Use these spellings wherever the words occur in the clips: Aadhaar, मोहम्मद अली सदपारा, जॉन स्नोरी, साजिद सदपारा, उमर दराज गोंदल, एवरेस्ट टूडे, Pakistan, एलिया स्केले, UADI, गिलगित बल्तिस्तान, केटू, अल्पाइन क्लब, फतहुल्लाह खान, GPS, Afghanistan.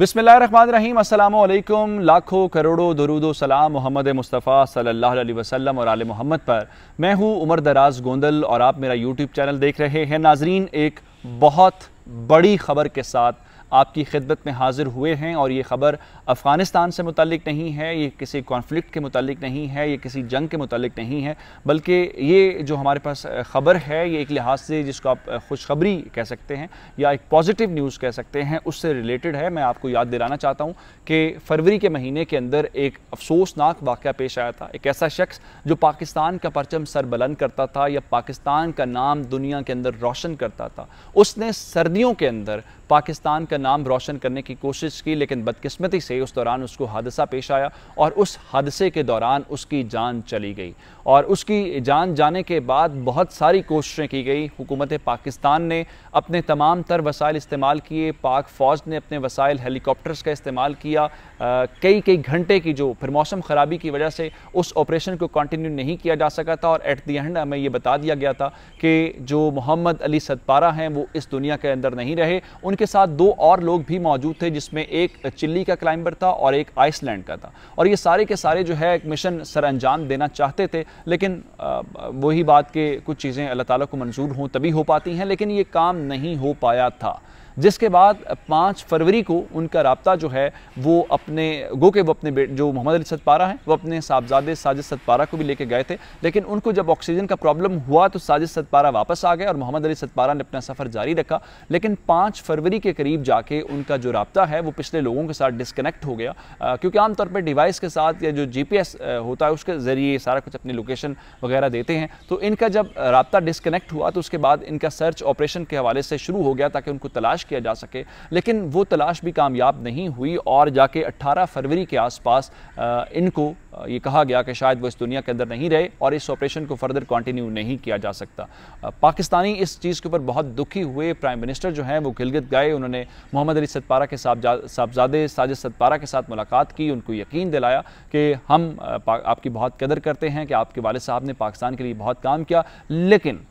बिस्मिल्लाहिर्रहमानिर्रहीम। अस्सलामुअलैकुम। लाखों करोड़ों दुरूदो सलाम मोहम्मद मुस्तफ़ा सल्लल्लाहु अलैहि वसल्लम और आले मोहम्मद पर। मैं हूँ उमर दराज गोंदल और आप मेरा यूट्यूब चैनल देख रहे हैं। नाजरीन, एक बहुत बड़ी ख़बर के साथ आपकी खिदमत में हाजिर हुए हैं और ये ख़बर अफ़गानिस्तान से मुतालिक नहीं है, ये किसी कॉन्फ्लिक्ट के मुतालिक नहीं है, ये किसी जंग के मुतालिक नहीं है, बल्कि ये जो हमारे पास ख़बर है ये एक लिहाज से जिसको आप खुशखबरी कह सकते हैं या एक पॉजिटिव न्यूज़ कह सकते हैं, उससे रिलेटेड है। मैं आपको याद दिलाना चाहता हूँ कि फरवरी के महीने के अंदर एक अफसोसनाक वाक़या पेश आया था। एक ऐसा शख्स जो पाकिस्तान का परचम सरबलंद करता था या पाकिस्तान का नाम दुनिया के अंदर रोशन करता था, उसने सर्दियों के अंदर पाकिस्तान का नाम रोशन करने की कोशिश की, लेकिन बदकिस्मती से उस दौरान उसको हादसा पेश आया और उस हादसे के दौरान उसकी जान चली गई। और उसकी जान जाने के बाद बहुत सारी कोशिशें की गई। हुकूमत पाकिस्तान ने अपने तमाम तर वसाइल इस्तेमाल किए, पाक फ़ौज ने अपने वसाइल हेलीकॉप्टर्स का इस्तेमाल किया, कई कई घंटे की जो फिर मौसम ख़राबी की वजह से उस ऑपरेशन को कंटिन्यू नहीं किया जा सका था। और एट दी एंड हमें ये बता दिया गया था कि जो मोहम्मद अली सदपारा हैं वो इस दुनिया के अंदर नहीं रहे। उनके साथ दो और लोग भी मौजूद थे, जिसमें एक चिली का क्लाइंबर था और एक आइसलैंड का था। और ये सारे के सारे जो है एक मिशन सर अंजाम देना चाहते थे, लेकिन वही बात के कुछ चीज़ें अल्लाह ताला को मंजूर हों तभी हो पाती हैं, लेकिन ये काम नहीं हो पाया था। जिसके बाद 5 फरवरी को उनका रब्ता जो है वो अपने गो के वो अपने जो मोहम्मद अली सदपारा हैं वो अपने साहबजादे साजिद सदपारा को भी लेके गए थे, लेकिन उनको जब ऑक्सीजन का प्रॉब्लम हुआ तो साजिद सदपारा वापस आ गए और मोहम्मद अली सदपारा ने अपना सफ़र जारी रखा। लेकिन 5 फरवरी के करीब जाके उनका जो रब्ता है वो पिछले लोगों के साथ डिस्कनेक्ट हो गया, क्योंकि आमतौर पर डिवाइस के साथ या जो GPS होता है उसके ज़रिए सारा कुछ अपनी लोकेशन वगैरह देते हैं। तो इनका जब रब्ता डिस्कनेक्ट हुआ तो उसके बाद इनका सर्च ऑपरेशन के हवाले से शुरू हो गया ताकि उनको तलाश किया जा सके, लेकिन वो तलाश भी कामयाब नहीं हुई। और जाके 18 फरवरी के आसपास इनको ये कहा गया कि शायद वो इस दुनिया के अंदर नहीं रहे और इस ऑपरेशन को फर्दर कंटिन्यू नहीं किया जा सकता। पाकिस्तानी इस चीज़ के ऊपर बहुत दुखी हुए। प्राइम मिनिस्टर जो हैं वो गिलगित गए, उन्होंने मोहम्मद अली सदपारा के साहबजादे साजिद सदपारा के साथ मुलाकात की, उनको यकीन दिलाया कि हम आपकी बहुत कदर करते हैं, कि आपके वालिद साहब ने पाकिस्तान के लिए बहुत काम किया। लेकिन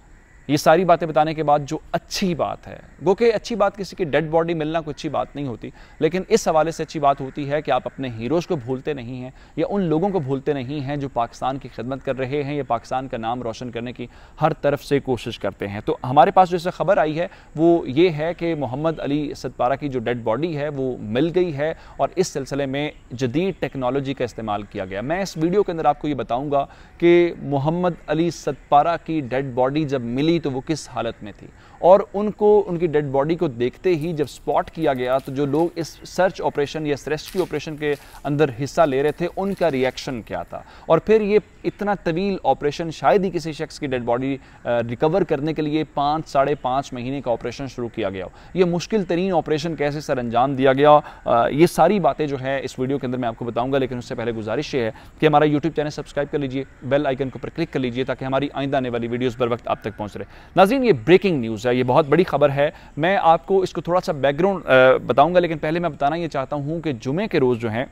ये सारी बातें बताने के बाद जो अच्छी बात है, गो कि अच्छी बात किसी की डेड बॉडी मिलना कोई अच्छी बात नहीं होती, लेकिन इस हवाले से अच्छी बात होती है कि आप अपने हीरोज़ को भूलते नहीं हैं या उन लोगों को भूलते नहीं हैं जो पाकिस्तान की खिदमत कर रहे हैं या पाकिस्तान का नाम रोशन करने की हर तरफ से कोशिश करते हैं। तो हमारे पास जैसे ख़बर आई है वो ये है कि मोहम्मद अली सदपारा की जो डेड बॉडी है वो मिल गई है और इस सिलसिले में जदीद टेक्नोलॉजी का इस्तेमाल किया गया। मैं इस वीडियो के अंदर आपको ये बताऊँगा कि मोहम्मद अली सदपारा की डेड बॉडी जब मिली तो वो किस हालत में थी, और उनको उनकी डेड बॉडी को देखते ही जब स्पॉट किया गया तो जो लोग इस सर्च ऑपरेशन या रेस्क्यू ऑपरेशन के अंदर हिस्सा ले रहे थे उनका रिएक्शन क्या था। और फिर ये इतना तवील ऑपरेशन, शायद ही किसी शख्स की डेड बॉडी रिकवर करने के लिए 5 साढ़े 5 महीने का ऑपरेशन शुरू किया गया, ये मुश्किल तरीन ऑपरेशन कैसे सर अंजाम दिया गया, ये सारी बातें जो है इस वीडियो के अंदर मैं आपको बताऊँगा। लेकिन उससे पहले गुजारिश ये है कि हमारा यूट्यूब चैनल सब्सक्राइब कर लीजिए, बेल आइकन को पर क्लिक कर लीजिए ताकि हमारी आइंदा आने वाली वीडियोज़ बर वक्त आप तक पहुँच रहे। नाज़रीन, ये ब्रेकिंग न्यूज़ है, ये बहुत बड़ी खबर है। मैं आपको इसको थोड़ा सा बैकग्राउंड बताऊंगा, लेकिन पहले मैं बताना ये चाहता हूं कि जुमे के रोज़ जो हैं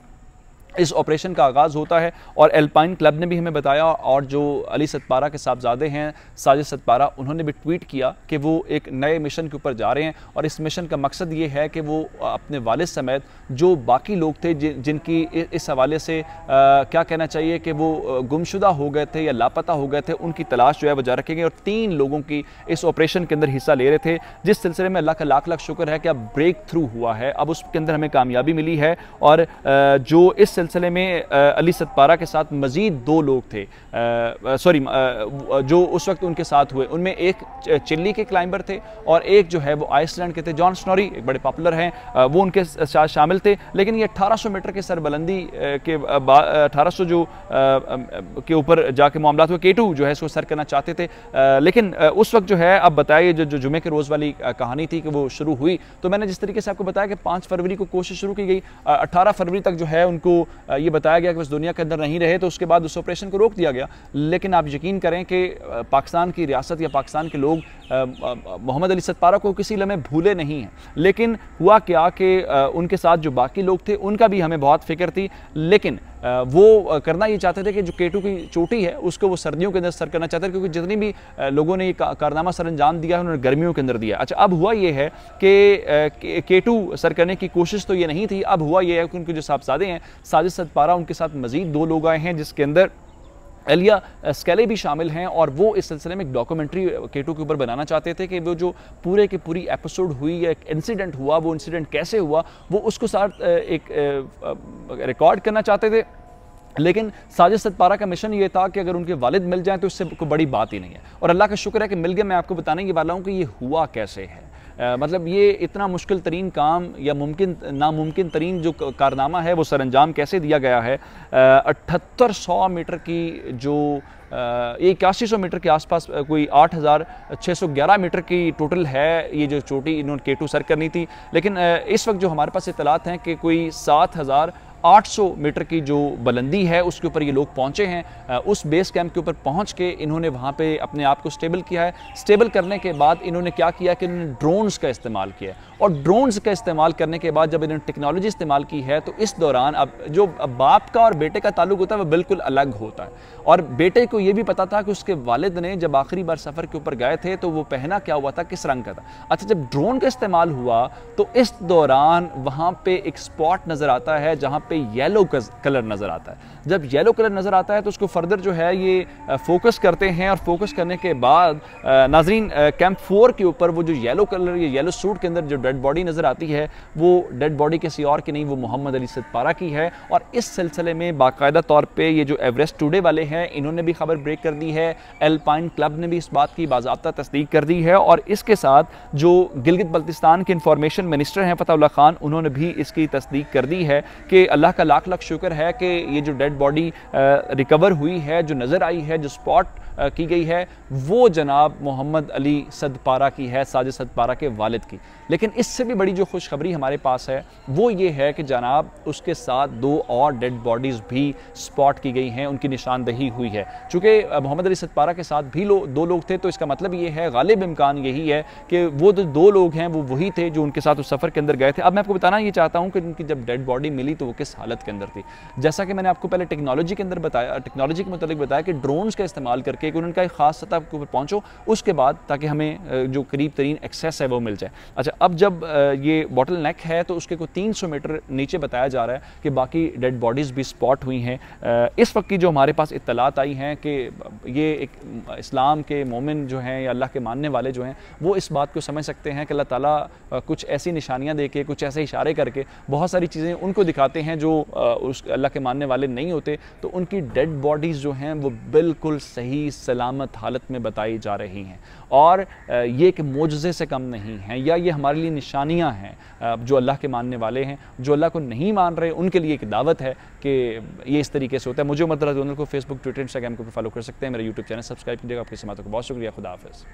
इस ऑपरेशन का आगाज़ होता है और अल्पाइन क्लब ने भी हमें बताया और जो अली सदपारा के साहबजादे हैं साजिद सदपारा उन्होंने भी ट्वीट किया कि वो एक नए मिशन के ऊपर जा रहे हैं और इस मिशन का मकसद ये है कि वो अपने वालिद समेत जो बाकी लोग थे जिनकी इस हवाले से क्या कहना चाहिए कि वो गुमशुदा हो गए थे या लापता हो गए थे, उनकी तलाश जो है वो जारी रखेंगे। और 3 लोगों की इस ऑपरेशन के अंदर हिस्सा ले रहे थे, जिस सिलसिले में अल्लाह का लाख लाख शुक्र है कि अब ब्रेक थ्रू हुआ है, अब उसके अंदर हमें कामयाबी मिली है। और जो इस सिलसिले में अली सदपारा के साथ मजीद 2 लोग थे, जो उस वक्त उनके साथ हुए, उनमें एक चिली के क्लाइंबर थे और एक जो है वो आइसलैंड के थे। जॉन स्नोरी एक बड़े पॉपुलर हैं, वो उनके साथ शामिल थे। लेकिन ये 1800 मीटर के सरबलंदी के 1800 जो के ऊपर जाके मामला हुए, केटू जो है इसको सर करना चाहते थे, लेकिन उस वक्त जो है अब बताया जो जुमे के रोज़ वाली कहानी थी कि वो शुरू हुई। तो मैंने जिस तरीके से आपको बताया कि 5 फरवरी को कोशिश शुरू की गई, 18 फरवरी तक जो है उनको ये बताया गया कि बस दुनिया के अंदर नहीं रहे, तो उसके बाद उस ऑपरेशन को रोक दिया गया। लेकिन आप यकीन करें कि पाकिस्तान की रियासत या पाकिस्तान के लोग मोहम्मद अली सदपारा को किसी लम्हे भूले नहीं हैं। लेकिन हुआ क्या कि उनके साथ जो बाकी लोग थे उनका भी हमें बहुत फिक्र थी, लेकिन वो करना ये चाहते थे कि जो केटू की चोटी है उसको वो सर्दियों के अंदर सर करना चाहते थे, क्योंकि जितनी भी लोगों ने ये कारनामा सर अंजाम दिया है उन्होंने गर्मियों के अंदर दिया। अच्छा, अब हुआ ये है कि केटू सर करने की कोशिश तो ये नहीं थी, अब हुआ ये है कि उनके जो साहबजादे हैं साजिद सदपारा, उनके साथ मजीद दो लोग आए हैं जिसके अंदर एलिया स्केले भी शामिल हैं, और वो इस सिलसिले में एक डॉक्यूमेंट्री केटू के ऊपर बनाना चाहते थे कि वो जो पूरे की पूरी एपिसोड हुई या एक इंसिडेंट हुआ, वो इंसिडेंट कैसे हुआ, वो उसको साथ एक रिकॉर्ड करना चाहते थे। लेकिन साजिद सदपारा का मिशन ये था कि अगर उनके वालिद मिल जाएं तो इससे कोई बड़ी बात ही नहीं है, और अल्लाह का शुक्र है कि मिल गया। मैं आपको बताने के वाला हूँ कि ये हुआ कैसे है। मतलब ये इतना मुश्किल तरीन काम या मुमकिन नामुमकिन तरीन जो कारनामा है वो सरअंजाम कैसे दिया गया है। 7800 मीटर की जो 8100 मीटर के आसपास कोई 8611 मीटर की टोटल है ये जो चोटी इन्होंने केटू सर करनी थी, लेकिन इस वक्त जो हमारे पास इतलात हैं कि कोई 7800 मीटर की जो बुलंदी है उसके ऊपर ये लोग पहुंचे हैं। उस बेस कैंप के ऊपर पहुंच के इन्होंने वहां पे अपने आप को स्टेबल किया है। स्टेबल करने के बाद इन्होंने क्या किया कि इन्होंने ड्रोन्स का इस्तेमाल किया, और ड्रोन्स का इस्तेमाल करने के बाद जब इन्होंने टेक्नोलॉजी इस्तेमाल की है तो इस दौरान अब जो बाप का और बेटे का ताल्लुक होता है वह बिल्कुल अलग होता है। और बेटे को ये भी पता था कि उसके वालिद ने जब आखिरी बार सफ़र के ऊपर गए थे तो वो पहना क्या हुआ था, किस रंग का था। अच्छा, जब ड्रोन का इस्तेमाल हुआ तो इस दौरान वहाँ पर एक स्पॉट नज़र आता है जहाँ पे येलो कलर नजर आता है। जब येलो कलर नजर आता है तो उसको फर्दर जो है ये फोकस करते हैं, और फोकस करने के बाद नाजरीन कैंप 4 के ऊपर वो जो येलो कलर या येलो सूट के अंदर जो डेड बॉडी नजर आती है वो डेड बॉडी किसी और की नहीं, वो मोहम्मद अली सदपारा की है। और इस सिलसिले में बाकायदा तौर पे ये जो एवरेस्ट टूडे वाले हैं इन्होंने भी खबर ब्रेक कर दी है, अल्पाइन क्लब ने भी इस बात की बाज़ाब्ता तस्दीक कर दी है, और इसके साथ जो गिलगित बल्तिस्तान के इंफॉर्मेशन मिनिस्टर हैं फतहुल्लाह खान, उन्होंने भी इसकी तस्दीक कर दी है कि अल्लाह का लाख लाख शुक्र है कि ये जो डेड बॉडी रिकवर हुई है, जो नज़र आई है, जो स्पॉट की गई है, वो जनाब मोहम्मद अली सदपारा की है, साजिद सदपारा के वालिद की। लेकिन इससे भी बड़ी जो खुशखबरी हमारे पास है वो ये है कि जनाब उसके साथ 2 और डेड बॉडीज़ भी स्पॉट की गई हैं, उनकी निशानदेही हुई है। चूँकि मोहम्मद अली सदपारा के साथ भी 2 लोग थे, तो इसका मतलब ये है, गालिब इम्कान यही है कि वो जो 2 लोग हैं वो वही थे जो उनके साथ उस सफ़र के अंदर गए थे। अब मैं आपको बताना ये चाहता हूँ कि उनकी जब डेड बॉडी मिली तो वो किस हालत के अंदर थी। जैसा कि मैंने आपको पहले टेक्नोलॉजी के अंदर बताया, टेक्नोलॉजी के मुताबिक बताया कि ड्रोन्स का इस्तेमाल करके उनका एक खास सतह के ऊपर पहुंचो, उसके बाद ताकि हमें जो करीब तरीन एक्सेस है वो मिल जाए। अच्छा, अब जब ये बॉटल नेक है तो उसके को 300 मीटर नीचे बताया जा रहा है कि बाकी डेड बॉडीज़ भी स्पॉट हुई हैं। इस वक्त की जो हमारे पास इत्तलात आई हैं कि ये एक इस्लाम के मोमिन जो हैं या अल्लाह के मानने वाले जो हैं वो इस बात को समझ सकते हैं कि अल्लाह ताला कुछ ऐसी निशानियाँ दे के, कुछ ऐसे इशारे करके बहुत सारी चीज़ें उनको दिखाते हैं जो उस अल्लाह के मानने वाले नहीं होते। तो उनकी डेड बॉडीज़ जो हैं वो बिल्कुल सही सलामत हालत में बताई जा रही हैं, और ये एक मोजज़े से कम नहीं हैं, या ये हमारे लिए निशानियां हैं। जो अल्लाह के मानने वाले हैं, जो अल्लाह को नहीं मान रहे, उनके लिए एक दावत है कि ये इस तरीके से होता है। मुझे उमर दराज गोंदल को फेसबुक, ट्विटर, इंस्टाग्राम को फॉलो कर सकते हैं। मेरा यूट्यूब चैनल सब्सक्राइब कीजिएगा। आपकी समातों को बहुत शुक्रिया। खुदा हाफिज़।